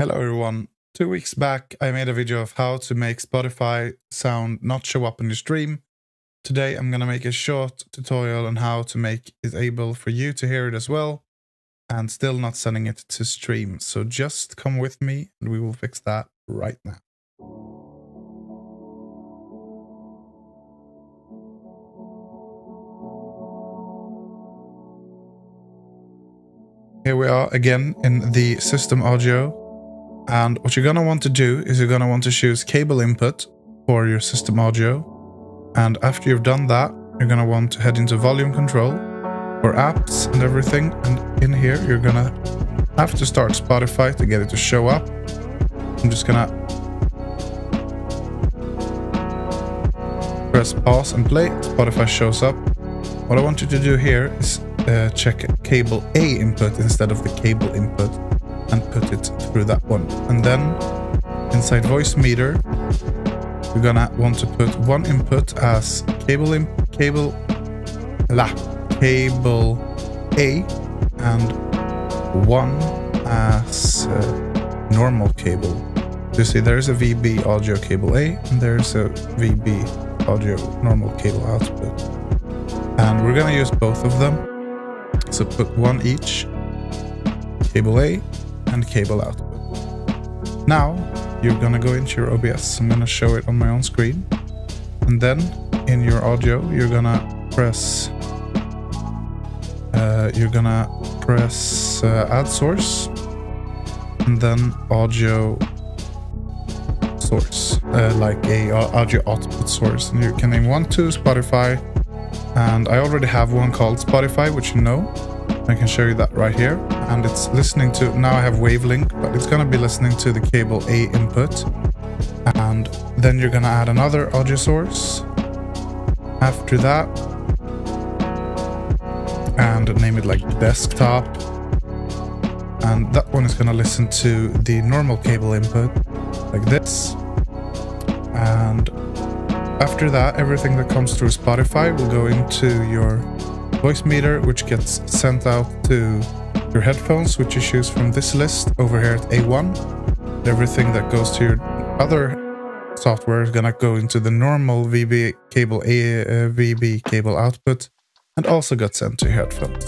Hello everyone. 2 weeks back I made a video of how to make Spotify sound not show up in your stream. Today I'm gonna make a short tutorial on how to make it able for you to hear it as well and still not sending it to stream. So just come with me and we will fix that right now. Here we are again in the system audio. And what you're going to want to do is you're going to want to choose cable input for your system audio. And after you've done that, you're going to want to head into volume control for apps and everything. And in here, you're going to have to start Spotify to get it to show up. I'm just going to press pause and play. Spotify shows up. What I want you to do here is check cable A input instead of the cable input, and put it through that one. And then inside voice meter, we're gonna want to put one input as cable A and one as normal cable. You see there's a VB audio cable A and there's a VB audio normal cable output. And we're gonna use both of them. So put one each, cable A and cable output. Now you're gonna go into your OBS. I'm gonna show it on my own screen. And then in your audio, you're gonna press add source, and then audio source, like a audio output source. And you can name one to Spotify. And I already have one called Spotify, which you know. I can show you that right here. And it's listening to, now I have Wavelink, but it's going to be listening to the cable A input. And then you're going to add another audio source after that. And name it like desktop. And that one is going to listen to the normal cable input, like this. And after that, everything that comes through Spotify will go into your voice meter, which gets sent out to your headphones, which you choose from this list over here at A1. Everything that goes to your other software is gonna go into the normal VB cable output, and also got sent to your headphones.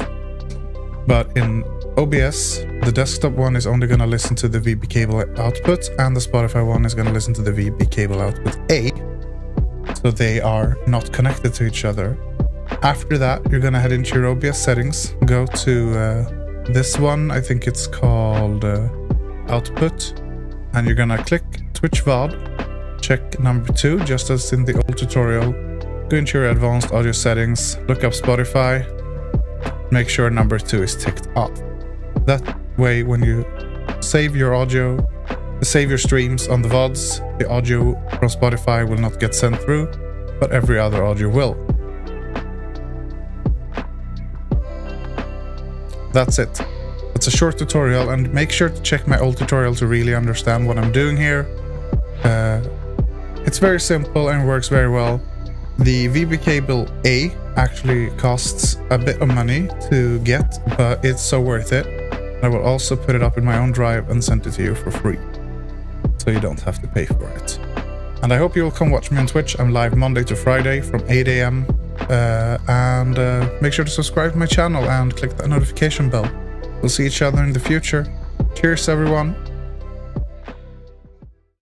But in OBS, the desktop one is only gonna listen to the VB cable output, and the Spotify one is gonna listen to the VB cable output A. So they are not connected to each other. After that, you're gonna head into your OBS settings, go to this one, I think it's called output, and you're gonna click Twitch VOD, check number 2, just as in the old tutorial. Go into your advanced audio settings, look up Spotify, make sure number 2 is ticked off. That way, when you save your audio, save your streams on the VODs, the audio from Spotify will not get sent through, but every other audio will. That's it. It's a short tutorial, and make sure to check my old tutorial to really understand what I'm doing here. It's very simple and works very well. The VB cable A actually costs a bit of money to get, but it's so worth it. I will also put it up in my own drive and send it to you for free, so you don't have to pay for it. And I hope you will come watch me on Twitch. I'm live Monday to Friday from 8 AM. Make sure to subscribe to my channel and click that notification bell. We'll see each other in the future. Cheers everyone.